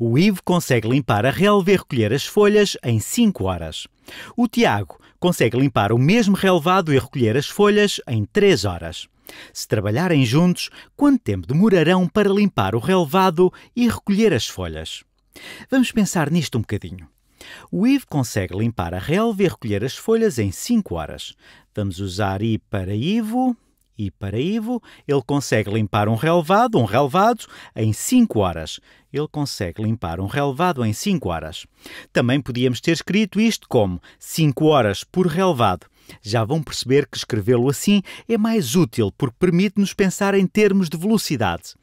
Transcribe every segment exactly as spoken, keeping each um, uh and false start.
O Ivo consegue limpar a relva e recolher as folhas em cinco horas. O Tiago consegue limpar o mesmo relvado e recolher as folhas em três horas. Se trabalharem juntos, quanto tempo demorarão para limpar o relvado e recolher as folhas? Vamos pensar nisto um bocadinho. O Ivo consegue limpar a relva e recolher as folhas em cinco horas. Vamos usar I para Ivo... E para Ivo, ele consegue limpar um relvado, um relvado, em cinco horas. Ele consegue limpar um relvado em cinco horas. Também podíamos ter escrito isto como cinco horas por relvado. Já vão perceber que escrevê-lo assim é mais útil, porque permite-nos pensar em termos de velocidade.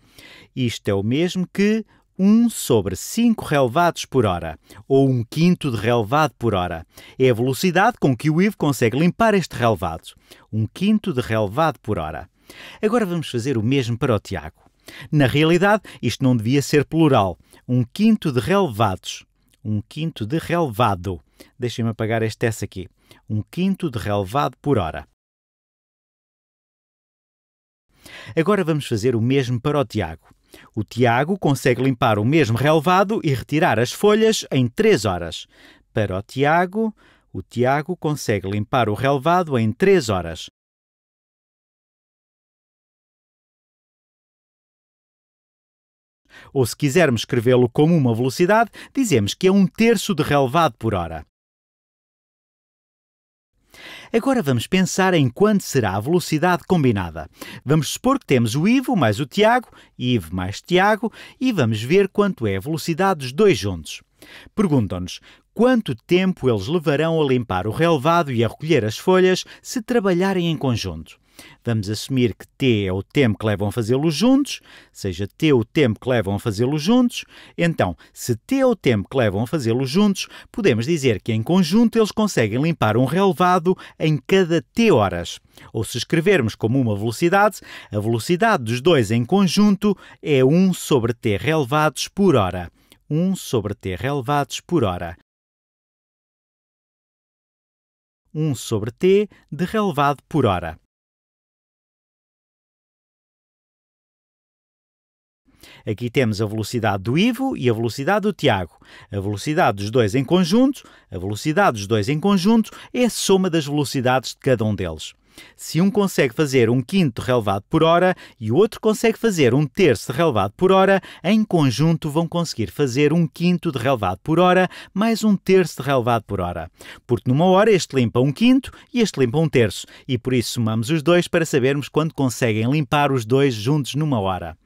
Isto é o mesmo que um sobre cinco relvados por hora, ou um quinto de relvado por hora. É a velocidade com que o Ivo consegue limpar este relvado. um quinto de relvado por hora. Agora vamos fazer o mesmo para o Tiago. Na realidade, isto não devia ser plural. um quinto de relvados. um quinto de relvado. Deixem-me apagar este S aqui. um quinto de relvado por hora. Agora vamos fazer o mesmo para o Tiago. O Tiago consegue limpar o mesmo relvado e retirar as folhas em três horas. Para o Tiago, o Tiago consegue limpar o relvado em três horas. Ou se quisermos escrevê-lo como uma velocidade, dizemos que é um terço de relvado por hora. Agora vamos pensar em quanto será a velocidade combinada. Vamos supor que temos o Ivo mais o Tiago, Ivo mais Tiago, e vamos ver quanto é a velocidade dos dois juntos. Perguntam-nos quanto tempo eles levarão a limpar o relvado e a recolher as folhas se trabalharem em conjunto. Vamos assumir que T é o tempo que levam a fazê-lo juntos, seja T o tempo que levam a fazê-lo juntos. Então, se T é o tempo que levam a fazê-lo juntos, podemos dizer que em conjunto eles conseguem limpar um relvado em cada T horas. Ou se escrevermos como uma velocidade, a velocidade dos dois em conjunto é um sobre T relvados por hora. um sobre T relvados por hora. um sobre T de relvado por hora. Aqui temos a velocidade do Ivo e a velocidade do Tiago. A velocidade dos dois em conjunto, a velocidade dos dois em conjunto é a soma das velocidades de cada um deles. Se um consegue fazer um quinto relvado por hora e o outro consegue fazer um terço de relvado por hora, em conjunto vão conseguir fazer um quinto de relvado por hora mais um terço de relvado por hora. Porque numa hora este limpa um quinto e este limpa um terço, e por isso somamos os dois para sabermos quando conseguem limpar os dois juntos numa hora.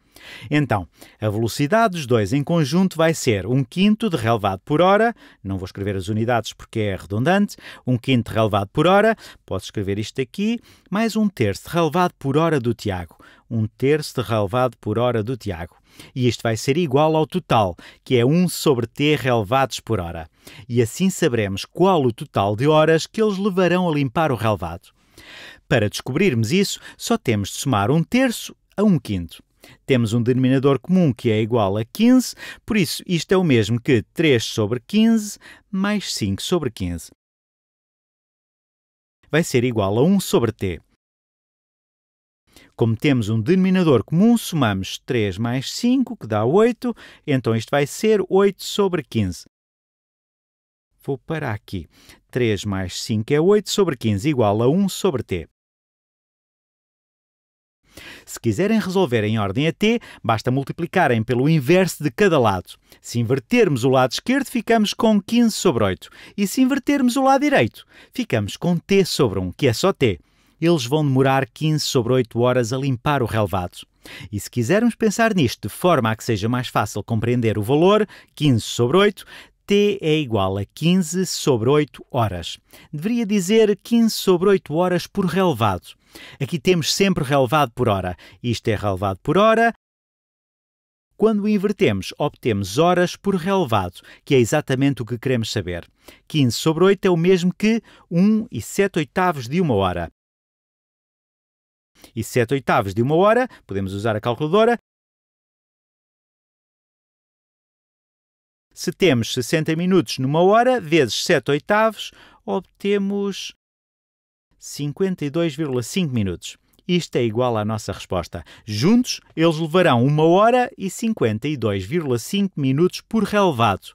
Então, a velocidade dos dois em conjunto vai ser um quinto de relvado por hora, não vou escrever as unidades porque é redundante, um quinto de relvado por hora, posso escrever isto aqui, mais um terço de relvado por hora do Tiago, um terço de relvado por hora do Tiago. E isto vai ser igual ao total, que é um sobre T relvados por hora. E assim saberemos qual o total de horas que eles levarão a limpar o relvado. Para descobrirmos isso, só temos de somar um terço a um quinto. Temos um denominador comum que é igual a quinze, por isso isto é o mesmo que três sobre quinze mais cinco sobre quinze. Vai ser igual a um sobre T. Como temos um denominador comum, somamos três mais cinco, que dá oito, então isto vai ser oito sobre quinze. Vou parar aqui. três mais cinco é oito sobre quinze, igual a um sobre T. Se quiserem resolver em ordem a T, basta multiplicarem pelo inverso de cada lado. Se invertermos o lado esquerdo, ficamos com quinze sobre oito. E se invertermos o lado direito, ficamos com T sobre um, que é só T. Eles vão demorar quinze sobre oito horas a limpar o relvado. E se quisermos pensar nisto de forma a que seja mais fácil compreender o valor, quinze sobre oito, T é igual a quinze sobre oito horas. Deveria dizer quinze sobre oito horas por relvado. Aqui temos sempre relvado por hora. Isto é relvado por hora. Quando o invertemos, obtemos horas por relvado, que é exatamente o que queremos saber. quinze sobre oito é o mesmo que um e sete oitavos de uma hora. E sete oitavos de uma hora, podemos usar a calculadora. Se temos sessenta minutos numa hora, vezes sete oitavos, obtemos cinquenta e dois vírgula cinco minutos. Isto é igual à nossa resposta. Juntos, eles levarão uma hora e cinquenta e dois vírgula cinco minutos por relevado.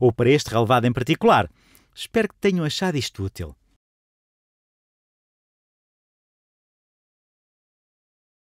Ou para este relevado em particular. Espero que tenham achado isto útil.